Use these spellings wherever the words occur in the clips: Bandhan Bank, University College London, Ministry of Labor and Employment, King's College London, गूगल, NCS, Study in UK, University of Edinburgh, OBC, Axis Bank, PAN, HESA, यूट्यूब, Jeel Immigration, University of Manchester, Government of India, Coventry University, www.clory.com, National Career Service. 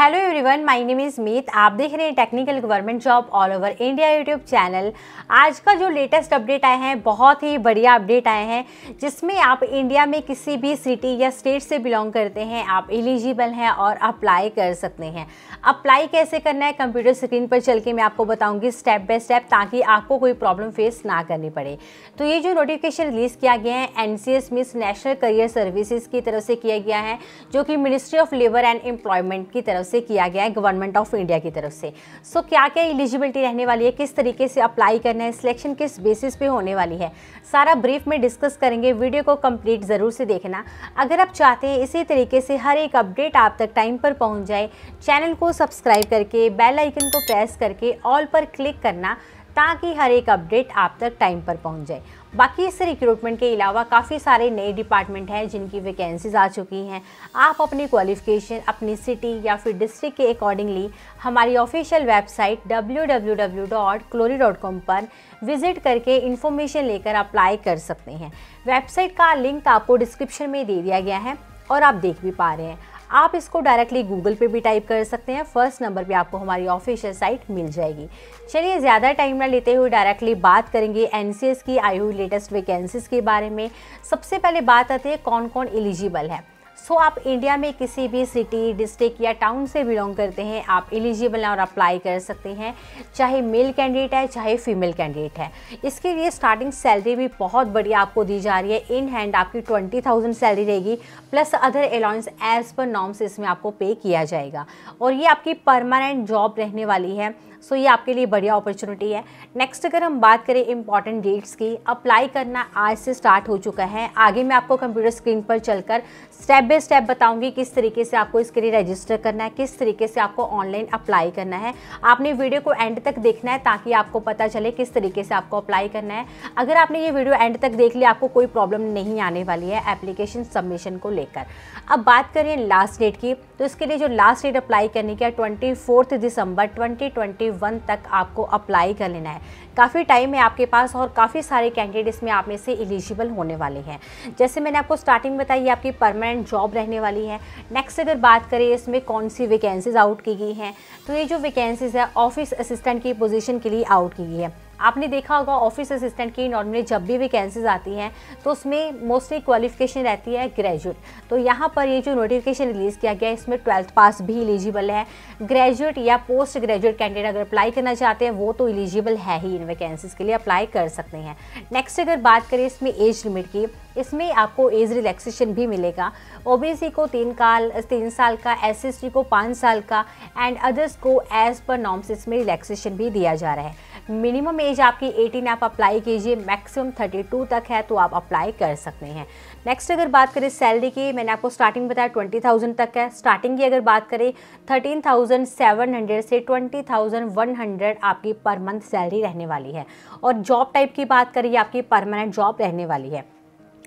Hello everyone, my name is Meet. आप देख रहे हैं technical government job all over India यूट्यूब channel. आज का जो लेटेस्ट अपडेट आया है, बहुत ही बढ़िया अपडेट आए हैं, जिसमें आप इंडिया में किसी भी सिटी या स्टेट से बिलोंग करते हैं, आप एलिजिबल हैं और अप्लाई कर सकते हैं। अप्लाई कैसे करना है कंप्यूटर स्क्रीन पर चल के मैं आपको बताऊँगी स्टेप बाय स्टेप, ताकि आपको कोई प्रॉब्लम फेस ना करनी पड़े। तो ये जो नोटिफिकेशन रिलीज़ किया गया है NCS means national career services की तरफ से किया गया है, जो कि ministry of labour and employment की तरफ से किया गया है, गवर्नमेंट ऑफ इंडिया की तरफ से। सो क्या एलिजिबिलिटी रहने वाली है, किस तरीके से अप्लाई करना है, सिलेक्शन किस बेसिस पे होने वाली है, सारा ब्रीफ में डिस्कस करेंगे। वीडियो को कंप्लीट ज़रूर से देखना। अगर आप चाहते हैं इसी तरीके से हर एक अपडेट आप तक टाइम पर पहुंच जाए, चैनल को सब्सक्राइब करके बेल आइकन को प्रेस करके ऑल पर क्लिक करना, ताकि हर एक अपडेट आप तक टाइम पर पहुंच जाए। बाकी इस रिक्रूटमेंट के अलावा काफ़ी सारे नए डिपार्टमेंट हैं जिनकी वैकेंसीज आ चुकी हैं। आप अपनी क्वालिफ़िकेशन अपनी सिटी या फिर डिस्ट्रिक्ट के अकॉर्डिंगली हमारी ऑफिशियल वेबसाइट www.clory.com पर विज़िट करके इन्फॉर्मेशन लेकर अप्लाई कर सकते हैं। वेबसाइट का लिंक आपको डिस्क्रिप्शन में दे दिया गया है और आप देख भी पा रहे हैं। आप इसको डायरेक्टली गूगल पे भी टाइप कर सकते हैं, फर्स्ट नंबर पे आपको हमारी ऑफिशियल साइट मिल जाएगी। चलिए ज़्यादा टाइम ना लेते हुए डायरेक्टली बात करेंगे NCS की आई हुई लेटेस्ट वैकेंसीज़ के बारे में। सबसे पहले बात आती है कौन कौन एलिजिबल है। सो आप इंडिया में किसी भी सिटी डिस्ट्रिक्ट या टाउन से बिलोंग करते हैं, आप एलिजिबल हैं और अप्लाई कर सकते हैं, चाहे मेल कैंडिडेट है चाहे फीमेल कैंडिडेट है। इसके लिए स्टार्टिंग सैलरी भी बहुत बढ़िया आपको दी जा रही है। इन हैंड आपकी 20,000 सैलरी रहेगी, plus other allowance as per norms इसमें आपको पे किया जाएगा, और ये आपकी परमानेंट जॉब रहने वाली है। सो ये आपके लिए बढ़िया अपॉर्चुनिटी है। नेक्स्ट अगर हम बात करें इंपॉर्टेंट डेट्स की, अप्लाई करना आज से स्टार्ट हो चुका है। आगे मैं आपको कंप्यूटर स्क्रीन पर चलकर स्टेप बाय स्टेप बताऊंगी किस तरीके से आपको इसके लिए रजिस्टर करना है, किस तरीके से आपको ऑनलाइन अप्लाई करना है। आपने वीडियो को एंड तक देखना है ताकि आपको पता चले किस तरीके से आपको अप्लाई करना है। अगर आपने ये वीडियो एंड तक देख लिया, आपको कोई प्रॉब्लम नहीं आने वाली है एप्लीकेशन सबमिशन को लेकर। अब बात करें लास्ट डेट की, तो इसके लिए जो लास्ट डेट अप्लाई करने की है 24 दिसंबर 2021 तक आपको अप्लाई कर लेना है। काफ़ी टाइम है आपके पास और काफ़ी सारे कैंडिडेट इसमें आप में से एलिजिबल होने वाले हैं। जैसे मैंने आपको स्टार्टिंग में बताई, आपकी परमानेंट जॉब रहने वाली है। नेक्स्ट अगर बात करें इसमें कौन सी वैकेंसीज आउट की गई हैं, तो ये जो वैकेंसीज है ऑफिस असिस्टेंट की पोजीशन के लिए आउट की गई है। आपने देखा होगा ऑफिस असिस्टेंट की नॉर्मली जब भी वैकेंसीज आती हैं तो उसमें मोस्टली क्वालिफिकेशन रहती है ग्रेजुएट। तो यहाँ पर ये जो नोटिफिकेशन रिलीज़ किया गया है इसमें 12th पास भी एलिजिबल है। ग्रेजुएट या पोस्ट ग्रेजुएट कैंडिडेट अगर अप्लाई करना चाहते हैं वो तो एलिजिबल है ही, इन वैकेंसीज के लिए अप्लाई कर सकते हैं। नेक्स्ट अगर बात करें इसमें एज लिमिट की, इसमें आपको एज रिलैक्सेशन भी मिलेगा। OBC को 3 साल का, SC को 5 साल का एंड अदर्स को एज पर नॉर्म्स इसमें रिलैक्सेशन भी दिया जा रहा है। मिनिमम एज आपकी 18 आप अप्लाई कीजिए, मैक्सिमम 32 तक है तो आप अप्लाई कर सकते हैं। नेक्स्ट अगर बात करें सैलरी की, मैंने आपको स्टार्टिंग बताया 20,000 तक है। स्टार्टिंग की अगर बात करें 13,700 से 20,100 आपकी पर मंथ सैलरी रहने वाली है। और जॉब टाइप की बात करिए, आपकी परमानेंट जॉब रहने वाली है।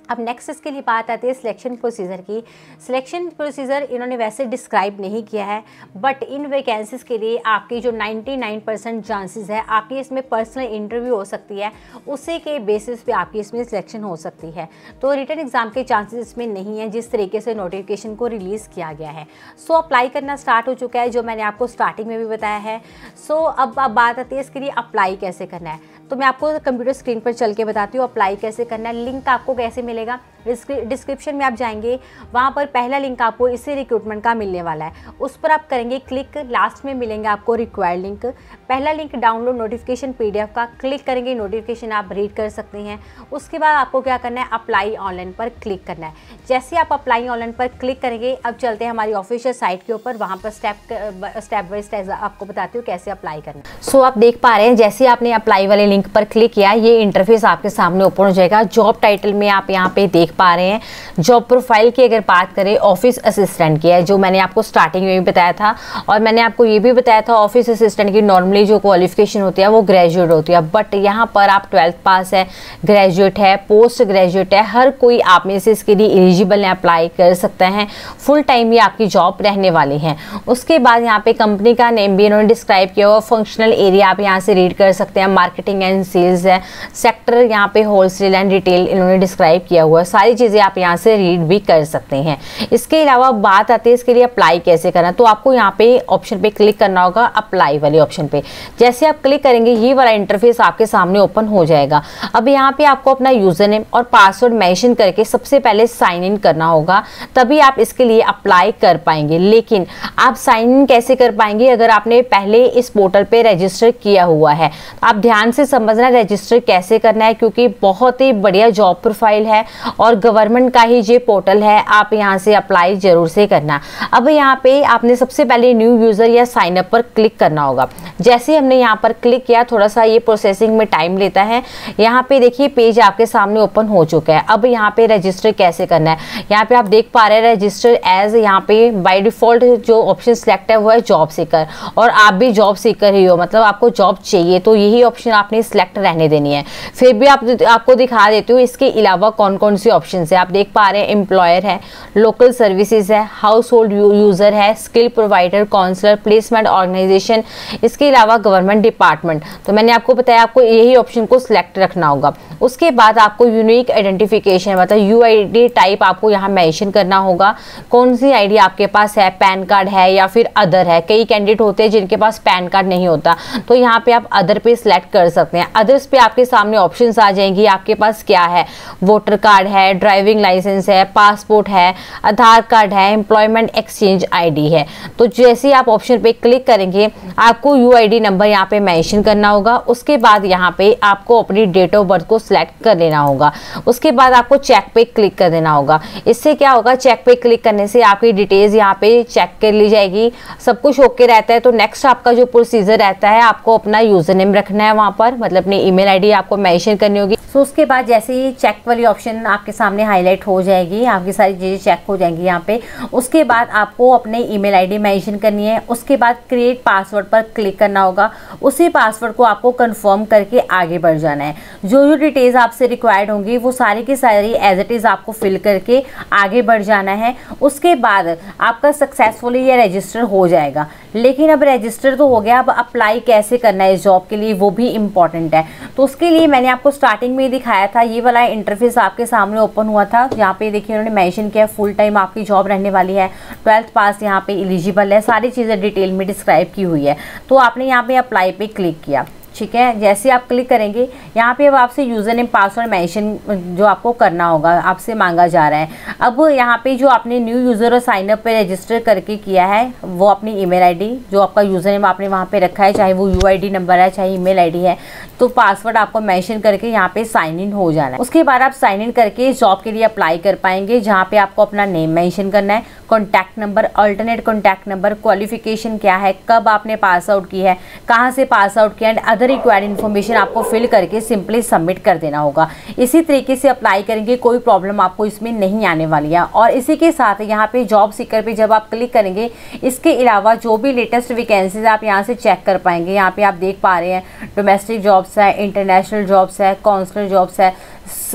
अब नेक्स्ट इसके लिए बात आती है सिलेक्शन प्रोसीजर की। सिलेक्शन प्रोसीजर इन्होंने वैसे डिस्क्राइब नहीं किया है, बट इन वैकेंसीज़ के लिए आपकी जो 99% चांसेस है आपकी इसमें पर्सनल इंटरव्यू हो सकती है, उसी के बेसिस पे आपकी इसमें सिलेक्शन हो सकती है। तो रिटन एग्ज़ाम के चांसेस इसमें नहीं है, जिस तरीके से नोटिफिकेशन को रिलीज़ किया गया है। सो अप्लाई करना स्टार्ट हो चुका है, जो मैंने आपको स्टार्टिंग में भी बताया है। सो अब बात आती है इसके लिए अप्लाई कैसे करना है। तो मैं आपको कंप्यूटर स्क्रीन पर चल के बताती हूँ अप्लाई कैसे करना है। लिंक आपको कैसे मिलेगा, डिस्क्रिप्शन में आप जाएंगे, वहाँ पर पहला लिंक आपको इसी रिक्रूटमेंट का मिलने वाला है, उस पर आप करेंगे क्लिक। लास्ट में मिलेंगे आपको रिक्वायर्ड लिंक। पहला लिंक डाउनलोड नोटिफिकेशन PDF का, क्लिक करेंगे, नोटिफिकेशन आप रीड कर सकते हैं। उसके बाद आपको क्या करना है, अप्लाई ऑनलाइन पर क्लिक करना है। जैसे आप अप्लाई ऑनलाइन पर क्लिक करेंगे, अब चलते हैं हमारी ऑफिशियल साइट के ऊपर, वहाँ पर स्टेप बाई स्टेप आपको बताती हूँ कैसे अप्लाई करना है। सो आप देख पा रहे हैं, जैसे आपने अप्लाई वाले लिंक पर क्लिक किया ये इंटरफेस आपके सामने ओपन हो जाएगा। जॉब टाइटल में आप यहाँ पे देख पा रहे हैं। जॉब प्रोफाइल की अगर बात करें ऑफिस असिस्टेंट की है, जो मैंने आपको स्टार्टिंग में भी बताया था, और मैंने आपको ये भी बताया था ऑफिस असिस्टेंट की नॉर्मली जो क्वालिफिकेशन होती है वो ग्रेजुएट होती है, बट यहाँ पर आप 12th पास है, ग्रेजुएट है, पोस्ट ग्रेजुएट है, हर कोई आप में से इसके लिए एलिजिबल है, अप्लाई कर सकते हैं। फुल टाइम ये आपकी जॉब रहने वाली है। उसके बाद यहाँ पे कंपनी का नेम भी इन्होंने डिस्क्राइब किया हुआ, फंक्शनल एरिया आप यहाँ से रीड कर सकते हैं, मार्केटिंग एंड सेल्स है, सेक्टर यहाँ पे होलसेल एंड रिटेल इन्होंने डिस्क्राइब किया हुआ है। सारी चीज़ें आप यहाँ से रीड भी कर सकते हैं। इसके अलावा बात आती है इसके लिए अप्लाई कैसे करना, तो आपको यहाँ पे ऑप्शन पे क्लिक करना होगा, अप्लाई वाले ऑप्शन पे। जैसे आप क्लिक करेंगे ये वाला इंटरफेस आपके सामने ओपन हो जाएगा। अब यहाँ पे आपको अपना यूज़र नेम और पासवर्ड मेंशन करके सबसे पहले साइन इन करना होगा, तभी आप इसके लिए अप्लाई कर पाएंगे। लेकिन आप साइन इन कैसे कर पाएंगे अगर आपने पहले इस पोर्टल पर रजिस्टर किया हुआ है। आप ध्यान से समझना रजिस्टर कैसे करना है, क्योंकि बहुत ही बढ़िया जॉब प्रोफाइल है और गवर्नमेंट का ही ये पोर्टल है। आप यहाँ से अप्लाई जरूर से करना। अब यहाँ पे आपने सबसे पहले न्यू यूज़र या साइन अप पर क्लिक करना होगा। जैसे हमने यहाँ पर क्लिक किया, थोड़ा सा ये प्रोसेसिंग में टाइम लेता है। यहाँ पे देखिए पेज आपके सामने ओपन हो चुका है। अब यहाँ पे रजिस्टर कैसे करना है, यहाँ पे आप देख पा रहे हैं रजिस्टर एज, यहाँ पे बाय डिफ़ॉल्ट जो ऑप्शन सेलेक्ट है वो है जॉब सीकर, और आप भी जॉब सीकर ही हो, मतलब आपको जॉब चाहिए, तो यही ऑप्शन आपने सेलेक्ट रहने देनी है। फिर भी आपको दिखा देती हूँ इसके अलावा कौन कौन सी ऑप्शन है। आप देख पा रहे हैं एम्प्लॉयर है, लोकल सर्विसेज है, हाउस होल्ड यूज़र है, skill provider, counsellor, placement organisation, इसके अलावा गवर्नमेंट डिपार्टमेंट। तो मैंने आपको बताया आपको यही ऑप्शन को सिलेक्ट रखना होगा। उसके बाद आपको यूनिक आइडेंटिफिकेशन मतलब यूआईडी टाइप आपको यहाँ मेंशन करना होगा, कौन सी आईडी आपके पास है, पैन कार्ड है या फिर अदर है। कई कैंडिडेट होते हैं जिनके पास पैन कार्ड नहीं होता, तो यहाँ पर आप अदर पे सिलेक्ट कर सकते हैं। अदर्स पे आपके सामने ऑप्शन आ जाएंगी, आपके पास क्या है, वोटर कार्ड है, ड्राइविंग लाइसेंस है, पासपोर्ट है, आधार कार्ड है, एम्प्लॉयमेंट एक्सचेंज आईडी है। तो जैसे ही आप ऑप्शन पे क्लिक करेंगे आपको यूआईडी नंबर यहाँ पे मेंशन करना होगा। उसके बाद यहाँ पे आपको अपनी डेट ऑफ बर्थ को सिलेक्ट कर लेना होगा। उसके बाद आपको चेक पे क्लिक कर देना होगा। इससे क्या होगा, चेक पे क्लिक करने से आपकी डिटेल्स यहाँ पे चेक कर ली जाएगी, सब कुछ ओके रहता है। तो नेक्स्ट आपका जो प्रोसीजर रहता है, आपको अपना यूजर नेम रखना है वहाँ पर, मतलब अपनी ईमेल आईडी आपको मेंशन करनी होगी। तो उसके बाद जैसे ही चेक वाली ऑप्शन आपके सामने हाईलाइट हो जाएगी, आपकी सारी चीज़ें चेक हो जाएंगी यहाँ पे। उसके बाद आपको अपने ईमेल आईडी मेंशन करनी है। उसके बाद क्रिएट पासवर्ड पर क्लिक करना होगा, उसी पासवर्ड को आपको कंफर्म करके आगे बढ़ जाना है। जो डिटेल्स आपसे रिक्वायर्ड होंगी वो सारी की सारी एज इट इज़ आपको फिल करके आगे बढ़ जाना है। उसके बाद आपका सक्सेसफुली ये रजिस्टर हो जाएगा। लेकिन अब रजिस्टर तो हो गया, अब अप्लाई कैसे करना है इस जॉब के लिए वो भी इम्पॉर्टेंट है। तो उसके लिए मैंने आपको स्टार्टिंग में दिखाया था, ये वाला इंटरफेस आपके सामने ओपन हुआ था। यहाँ पे देखिए उन्होंने मेंशन किया फुल टाइम आपकी जॉब रहने वाली है, 12th पास यहाँ पे एलिजिबल है, सारी चीज़ें डिटेल में डिस्क्राइब की हुई है। तो आपने यहाँ पे अप्लाई पे क्लिक किया, ठीक है। जैसे आप क्लिक करेंगे यहाँ पे अब आपसे यूज़र नेम पासवर्ड मेंशन जो आपको करना होगा आपसे मांगा जा रहा है। अब यहाँ पे जो आपने न्यू यूज़र और साइनअप पे रजिस्टर करके किया है वो अपनी ईमेल आईडी, जो आपका यूज़र नेम आपने वहाँ पे रखा है, चाहे वो यूआईडी नंबर है चाहे ईमेल आईडी है, तो पासवर्ड आपको मेंशन करके यहाँ पर साइन इन हो जाना है। उसके बाद आप साइन इन करके जॉब के लिए अप्लाई कर पाएंगे, जहाँ पर आपको अपना नेम मेंशन करना है, contact number, alternate contact number, qualification क्या है, कब आपने पास आउट की है, कहाँ से पास आउट किया, एंड रिक्वायर्ड इन्फॉर्मेशन आपको फिल करके सिंपली सबमिट कर देना होगा। इसी तरीके से अप्लाई करेंगे, कोई प्रॉब्लम आपको इसमें नहीं आने वाली है। और इसी के साथ यहाँ पे जॉब सीकर पे जब आप क्लिक करेंगे, इसके अलावा जो भी लेटेस्ट वैकेंसीज आप यहाँ से चेक कर पाएंगे। यहाँ पे आप देख पा रहे हैं डोमेस्टिक जॉब्स है, इंटरनेशनल जॉब्स है, काउंसलर जॉब्स है,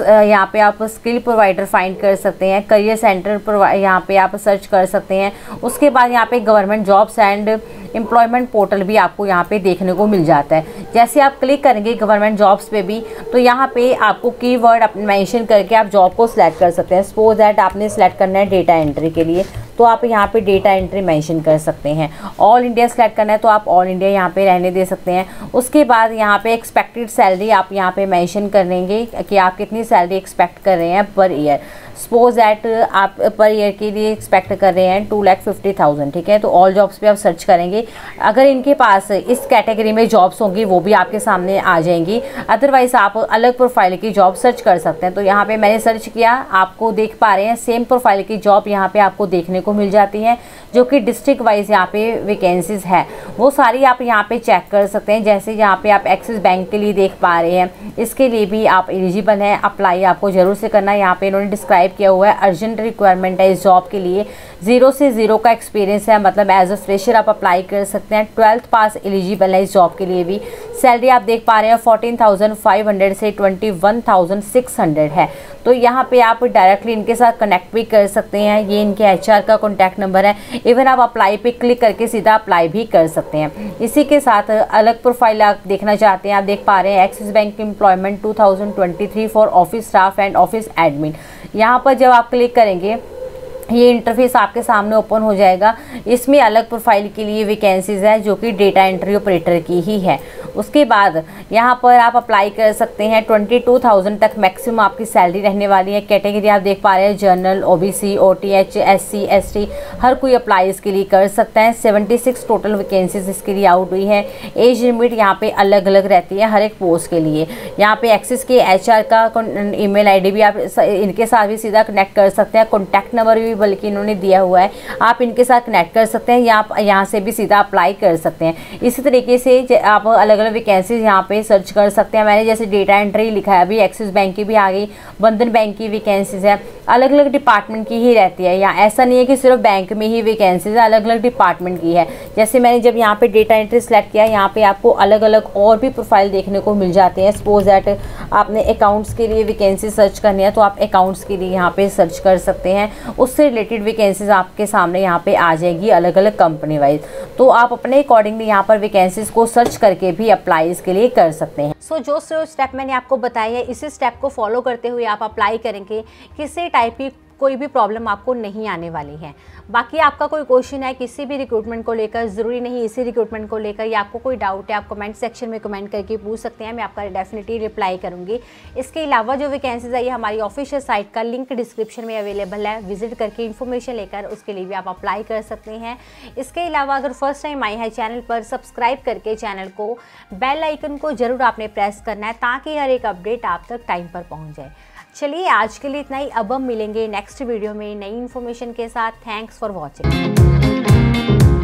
यहाँ पे आप स्किल प्रोवाइडर फाइंड कर सकते हैं, करियर सेंटर यहाँ पे आप सर्च कर सकते हैं। उसके बाद यहाँ पे government jobs and employment portal भी आपको यहाँ पे देखने को मिल जाता है। जैसे आप क्लिक करेंगे गवर्नमेंट जॉब्स पे भी, तो यहाँ पे आपको कीवर्ड मेंशन करके आप जॉब को सिलेक्ट कर सकते हैं। सपोज दैट आपने सिलेक्ट करना है डेटा एंट्री के लिए, तो आप यहाँ पे डेटा एंट्री मेंशन कर सकते हैं। ऑल इंडिया सेलेक्ट करना है तो आप ऑल इंडिया यहाँ पे रहने दे सकते हैं। उसके बाद यहाँ पे एक्सपेक्टेड सैलरी आप यहाँ पे मेंशन करेंगे कि आप कितनी सैलरी एक्सपेक्ट कर रहे हैं पर ईयर। सपोज दैट आप पर ईयर के लिए एक्सपेक्ट कर रहे हैं 2,50,000, ठीक है। तो ऑल जॉब्स पे आप सर्च करेंगे, अगर इनके पास इस कैटेगरी में जॉब्स होंगी वो भी आपके सामने आ जाएंगी, अदरवाइज़ आप अलग प्रोफाइल की जॉब सर्च कर सकते हैं। तो यहाँ पर मैंने सर्च किया, आपको देख पा रहे हैं सेम प्रोफाइल की जॉब यहाँ पर आपको देखने को मिल जाती है, जो कि डिस्ट्रिक्ट वाइज यहाँ पे वैकेंसीज है वो सारी आप यहाँ पे चेक कर सकते हैं। जैसे यहाँ पे आप एक्सिस बैंक के लिए देख पा रहे हैं, इसके लिए भी आप एलिजिबल हैं, अप्लाई आपको ज़रूर से करना है। यहाँ पे इन्होंने डिस्क्राइब किया हुआ है अर्जेंट रिक्वायरमेंट है इस जॉब के लिए, 0 से 0 का एक्सपीरियंस है, मतलब एज अ फ्रेशर आप अप्लाई कर सकते हैं, 12th पास एलिजिबल है इस जॉब के लिए भी, सैलरी आप देख पा रहे हैं 14,500 से 21,600 है। तो यहाँ पे आप डायरेक्टली इनके साथ कनेक्ट भी कर सकते हैं, ये इनके HR का कॉन्टैक्ट नंबर है। इवन आप अप्लाई पे क्लिक करके सीधा अप्लाई भी कर सकते हैं। इसी के साथ अलग प्रोफाइल आप देखना चाहते हैं, आप देख पा रहे हैं Axis bank employment 2023 for office staff and office admin. यहाँ पर जब आप क्लिक करेंगे ये इंटरफेस आपके सामने ओपन हो जाएगा। इसमें अलग प्रोफाइल के लिए वैकेंसीज है जो कि डेटा एंट्री ऑपरेटर की ही है। उसके बाद यहाँ पर आप अप्लाई कर सकते हैं। 22,000 तक मैक्सिमम आपकी सैलरी रहने वाली है। कैटेगरी आप देख पा रहे हैं general, OBC, OTH, SC, ST हर कोई अप्लाई इसके लिए कर सकता है। 76 टोटल वैकेंसीज इसके लिए आउट हुई है। एज लिमिट यहाँ पे अलग अलग रहती है हर एक पोस्ट के लिए। यहाँ पे एक्सिस के HR का ईमेल ID भी आप इनके साथ भी सीधा कनेक्ट कर सकते हैं। कॉन्टैक्ट नंबर भी बल्कि इन्होंने दिया हुआ है, आप इनके साथ कनेक्ट कर सकते हैं या आप यहाँ से भी सीधा अप्लाई कर सकते हैं। इसी तरीके से आप अलग अलग वैकेंसीज यहाँ पे सर्च कर सकते हैं। मैंने जैसे डेटा एंट्री लिखा है, अभी एक्सिस बैंक की भी आ गई, बंधन बैंक की वैकेंसीज है, अलग अलग डिपार्टमेंट की ही रहती है। यहाँ ऐसा नहीं है कि सिर्फ बैंक में ही वैकेंसीज, अलग अलग डिपार्टमेंट की है। जैसे मैंने जब यहाँ पे डेटा एंट्री सेलेक्ट किया, यहाँ पे आपको अलग अलग और भी प्रोफाइल देखने को मिल जाते हैं। सपोज दैट आपने अकाउंट्स के लिए वैकेंसी सर्च करनी है तो आप अकाउंट्स के लिए यहाँ पे सर्च कर सकते हैं, उससे रिलेटेड वैकेंसीज आपके सामने यहाँ पे आ जाएगी अलग अलग कंपनी वाइज। तो आप अपने अकॉर्डिंगली यहाँ पर वैकेंसीज को सर्च करके भी अप्लाई इसके लिए कर सकते हैं। जो स्टेप मैंने आपको बताया है, इसी स्टेप को फॉलो करते हुए आप अप्लाई करेंगे, किसी टाइप की कोई भी प्रॉब्लम आपको नहीं आने वाली है। बाकी आपका कोई क्वेश्चन है किसी भी रिक्रूटमेंट को लेकर, ज़रूरी नहीं इसी रिक्रूटमेंट को लेकर, या आपको कोई डाउट है आप कमेंट सेक्शन में कमेंट करके पूछ सकते हैं, मैं आपका डेफिनेटली रिप्लाई करूँगी। इसके अलावा जो वैकेंसीज है ये हमारी ऑफिशियल साइट का लिंक डिस्क्रिप्शन में अवेलेबल है, विजिट करके इन्फॉर्मेशन लेकर उसके लिए भी आप अप्लाई कर सकते हैं। इसके अलावा अगर फर्स्ट टाइम आए हैं चैनल पर, सब्सक्राइब करके चैनल को, बेल आइकन को ज़रूर आपने प्रेस करना है ताकि हर एक अपडेट आप तक टाइम पर पहुँच जाए। चलिए आज के लिए इतना ही, अब हम मिलेंगे नेक्स्ट वीडियो में नई इन्फॉर्मेशन के साथ। Thanks for watching.